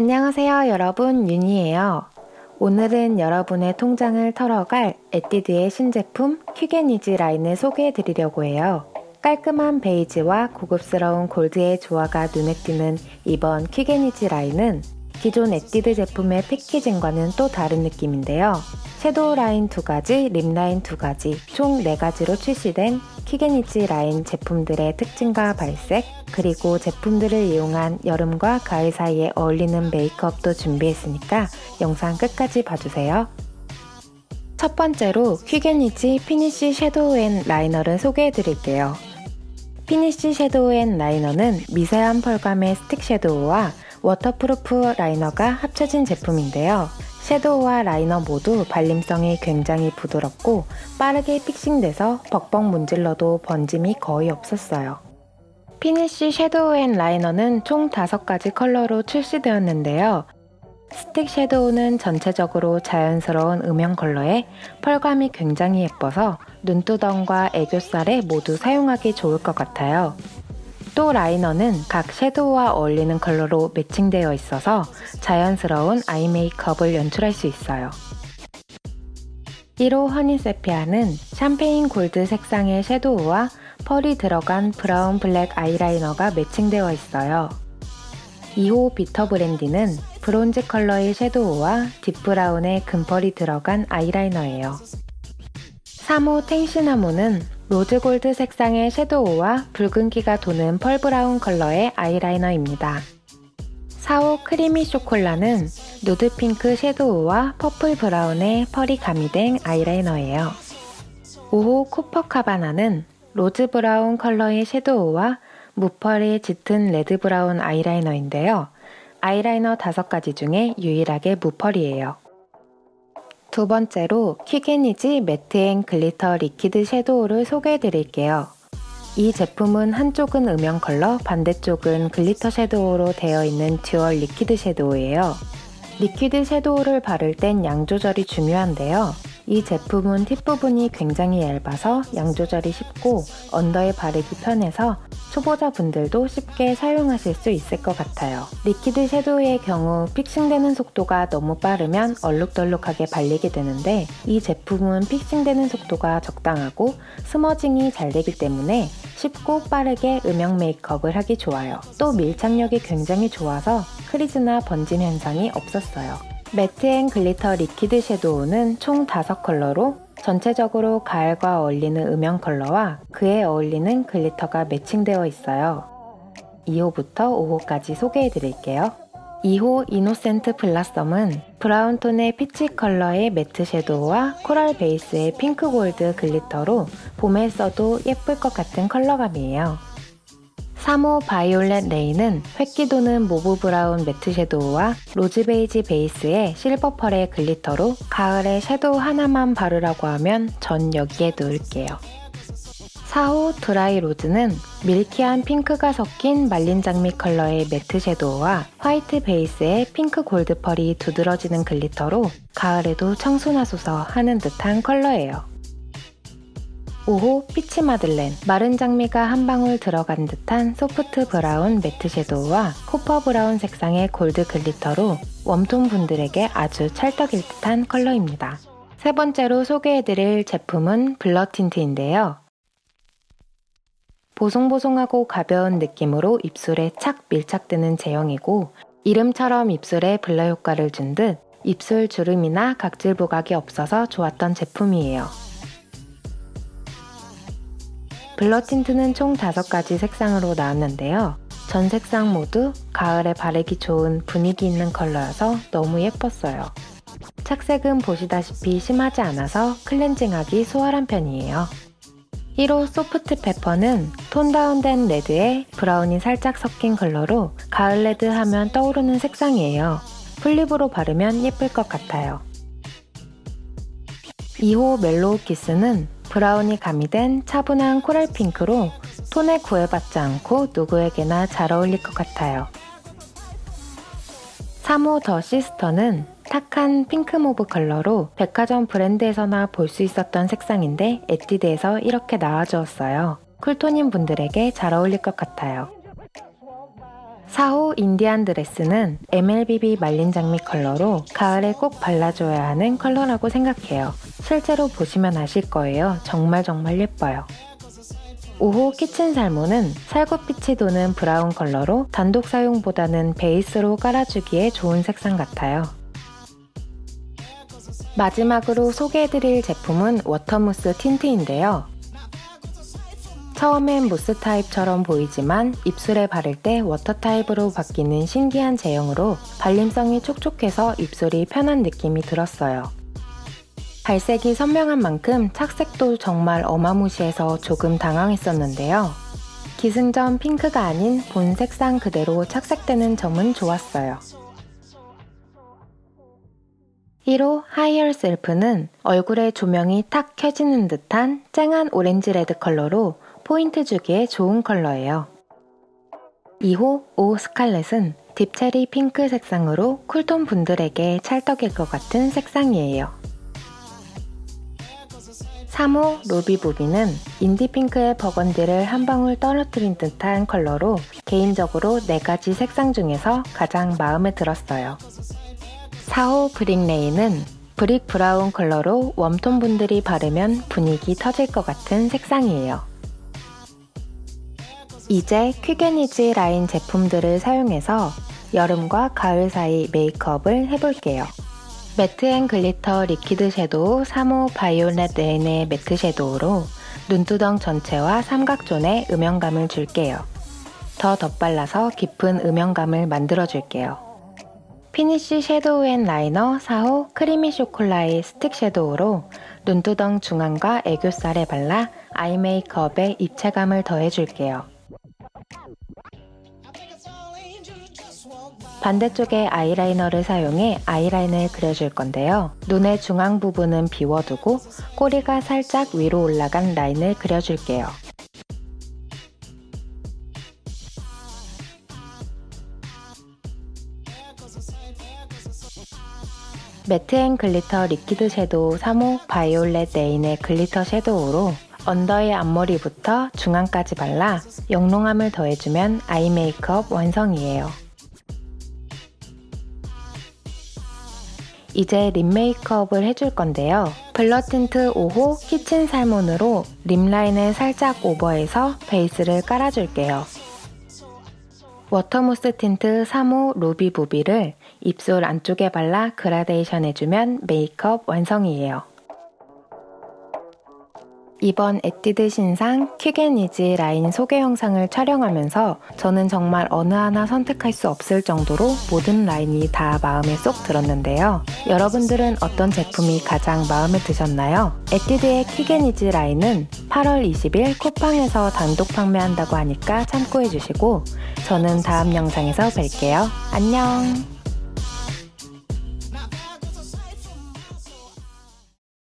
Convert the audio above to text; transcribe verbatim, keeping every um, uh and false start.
안녕하세요 여러분, 윤희예요. 오늘은 여러분의 통장을 털어갈 에뛰드의 신제품 퀵앤이지 라인을 소개해드리려고 해요. 깔끔한 베이지와 고급스러운 골드의 조화가 눈에 띄는 이번 퀵앤이지 라인은 기존 에뛰드 제품의 패키징과는 또 다른 느낌인데요. 섀도우 라인 두 가지, 립 라인 두 가지, 총 네 가지로 출시된 퀵앤이지 라인 제품들의 특징과 발색, 그리고 제품들을 이용한 여름과 가을 사이에 어울리는 메이크업도 준비했으니까 영상 끝까지 봐주세요. 첫 번째로 퀵앤이지 피니쉬 섀도우 앤 라이너를 소개해드릴게요. 피니쉬 섀도우 앤 라이너는 미세한 펄감의 스틱 섀도우와 워터프루프 라이너가 합쳐진 제품인데요. 섀도우와 라이너 모두 발림성이 굉장히 부드럽고 빠르게 픽싱돼서 벅벅 문질러도 번짐이 거의 없었어요. 피니쉬 섀도우 앤 라이너는 총 다섯 가지 컬러로 출시되었는데요. 스틱 섀도우는 전체적으로 자연스러운 음영 컬러에 펄감이 굉장히 예뻐서 눈두덩과 애교살에 모두 사용하기 좋을 것 같아요. 또 라이너는 각 섀도우와 어울리는 컬러로 매칭되어 있어서 자연스러운 아이 메이크업을 연출할 수 있어요. 일 호 허니 세피아는 샴페인 골드 색상의 섀도우와 펄이 들어간 브라운 블랙 아이라이너가 매칭되어 있어요. 이 호 비터 브랜디는 브론즈 컬러의 섀도우와 딥브라운의 금펄이 들어간 아이라이너예요. 삼 호 탱시나무는 로즈골드 색상의 섀도우와 붉은기가 도는 펄브라운 컬러의 아이라이너입니다. 사 호 크리미 쇼콜라는 누드핑크 섀도우와 퍼플브라운의 펄이 가미된 아이라이너예요. 오 호 코퍼카바나는 로즈브라운 컬러의 섀도우와 무펄의 짙은 레드브라운 아이라이너인데요. 아이라이너 다섯 가지 중에 유일하게 무펄이에요. 두 번째로 퀵앤이지 매트 앤 글리터 리퀴드 섀도우를 소개해드릴게요. 이 제품은 한쪽은 음영 컬러, 반대쪽은 글리터 섀도우로 되어 있는 듀얼 리퀴드 섀도우예요. 리퀴드 섀도우를 바를 땐 양 조절이 중요한데요. 이 제품은 팁 부분이 굉장히 얇아서 양 조절이 쉽고 언더에 바르기 편해서 초보자분들도 쉽게 사용하실 수 있을 것 같아요. 리퀴드 섀도우의 경우 픽싱되는 속도가 너무 빠르면 얼룩덜룩하게 발리게 되는데, 이 제품은 픽싱되는 속도가 적당하고 스머징이 잘 되기 때문에 쉽고 빠르게 음영 메이크업을 하기 좋아요. 또 밀착력이 굉장히 좋아서 크리즈나 번짐 현상이 없었어요. 매트 앤 글리터 리퀴드 섀도우는 총 다섯 컬러로 전체적으로 가을과 어울리는 음영 컬러와 그에 어울리는 글리터가 매칭되어 있어요. 이 호부터 오 호까지 소개해드릴게요. 이 호 이노센트 블라썸은 브라운톤의 피치 컬러의 매트 섀도우와 코랄 베이스의 핑크 골드 글리터로 봄에 써도 예쁠 것 같은 컬러감이에요. 삼 호 바이올렛 레이는 회기 도는 모브 브라운 매트 섀도우와 로즈 베이지 베이스의 실버 펄의 글리터로 가을에 섀도우 하나만 바르라고 하면 전 여기에 놓을게요. 사 호 드라이 로즈는 밀키한 핑크가 섞인 말린 장미 컬러의 매트 섀도우와 화이트 베이스의 핑크 골드 펄이 두드러지는 글리터로 가을에도 청순하소서 하는 듯한 컬러예요. 오 호 피치 마들렌, 마른 장미가 한 방울 들어간 듯한 소프트 브라운 매트 섀도우와 코퍼 브라운 색상의 골드 글리터로 웜톤 분들에게 아주 찰떡일 듯한 컬러입니다. 세 번째로 소개해드릴 제품은 블러 틴트인데요. 보송보송하고 가벼운 느낌으로 입술에 착 밀착되는 제형이고, 이름처럼 입술에 블러 효과를 준 듯 입술 주름이나 각질 부각이 없어서 좋았던 제품이에요. 블러 틴트는 총 다섯 가지 색상으로 나왔는데요. 전 색상 모두 가을에 바르기 좋은 분위기 있는 컬러여서 너무 예뻤어요. 착색은 보시다시피 심하지 않아서 클렌징하기 수월한 편이에요. 일 호 소프트 페퍼는 톤 다운된 레드에 브라운이 살짝 섞인 컬러로 가을 레드 하면 떠오르는 색상이에요. 풀립으로 바르면 예쁠 것 같아요. 이 호 멜로우 키스는 브라운이 가미된 차분한 코랄 핑크로 톤에 구애받지 않고 누구에게나 잘 어울릴 것 같아요. 삼 호 더 시스터는 탁한 핑크 모브 컬러로 백화점 브랜드에서나 볼 수 있었던 색상인데 에뛰드에서 이렇게 나와주었어요. 쿨톤인 분들에게 잘 어울릴 것 같아요. 사호 인디안 드레스는 엠엘비비 말린 장미 컬러로 가을에 꼭 발라줘야 하는 컬러라고 생각해요. 실제로 보시면 아실 거예요. 정말 정말 예뻐요. 오호 키친 살모는 살구빛이 도는 브라운 컬러로 단독 사용보다는 베이스로 깔아주기에 좋은 색상 같아요. 마지막으로 소개해드릴 제품은 워터무스 틴트인데요. 처음엔 무스 타입처럼 보이지만 입술에 바를 때 워터 타입으로 바뀌는 신기한 제형으로 발림성이 촉촉해서 입술이 편한 느낌이 들었어요. 발색이 선명한 만큼 착색도 정말 어마무시해서 조금 당황했었는데요. 기승전 핑크가 아닌 본 색상 그대로 착색되는 점은 좋았어요. 일호 하이얼 셀프는 얼굴에 조명이 탁 켜지는 듯한 쨍한 오렌지 레드 컬러로 포인트 주기에 좋은 컬러예요. 이호 오 스칼렛은 딥체리 핑크 색상으로 쿨톤 분들에게 찰떡일 것 같은 색상이에요. 삼호 로비보비는 인디핑크의 버건디를 한 방울 떨어뜨린 듯한 컬러로 개인적으로 네 가지 색상 중에서 가장 마음에 들었어요. 사호 브릭레이는 브릭 브라운 컬러로 웜톤 분들이 바르면 분위기 터질 것 같은 색상이에요. 이제 퀵앤이지 라인 제품들을 사용해서 여름과 가을 사이 메이크업을 해볼게요. 매트 앤 글리터 리퀴드 섀도우 삼호 바이올렛 레인의 매트 섀도우로 눈두덩 전체와 삼각존에 음영감을 줄게요. 더 덧발라서 깊은 음영감을 만들어줄게요. 피니쉬 섀도우 앤 라이너 사호 크리미 쇼콜라의 스틱 섀도우로 눈두덩 중앙과 애교살에 발라 아이 메이크업에 입체감을 더해줄게요. 반대쪽에 아이라이너를 사용해 아이라인을 그려줄 건데요. 눈의 중앙 부분은 비워두고 꼬리가 살짝 위로 올라간 라인을 그려줄게요. 매트 앤 글리터 리퀴드 섀도우 삼호 바이올렛 레인의 글리터 섀도우로 언더의 앞머리부터 중앙까지 발라 영롱함을 더해주면 아이 메이크업 완성이에요. 이제 립 메이크업을 해줄 건데요. 블러 틴트 오호 키친 살몬으로 립 라인을 살짝 오버해서 베이스를 깔아줄게요. 워터무스 틴트 삼호 로비보비를 입술 안쪽에 발라 그라데이션 해주면 메이크업 완성이에요. 이번 에뛰드 신상 퀵앤이지 라인 소개 영상을 촬영하면서 저는 정말 어느 하나 선택할 수 없을 정도로 모든 라인이 다 마음에 쏙 들었는데요. 여러분들은 어떤 제품이 가장 마음에 드셨나요? 에뛰드의 퀵앤이지 라인은 팔월 이십일 쿠팡에서 단독 판매한다고 하니까 참고해주시고 저는 다음 영상에서 뵐게요. 안녕!